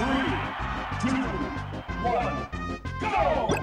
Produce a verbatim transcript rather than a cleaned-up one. three, two, one, go!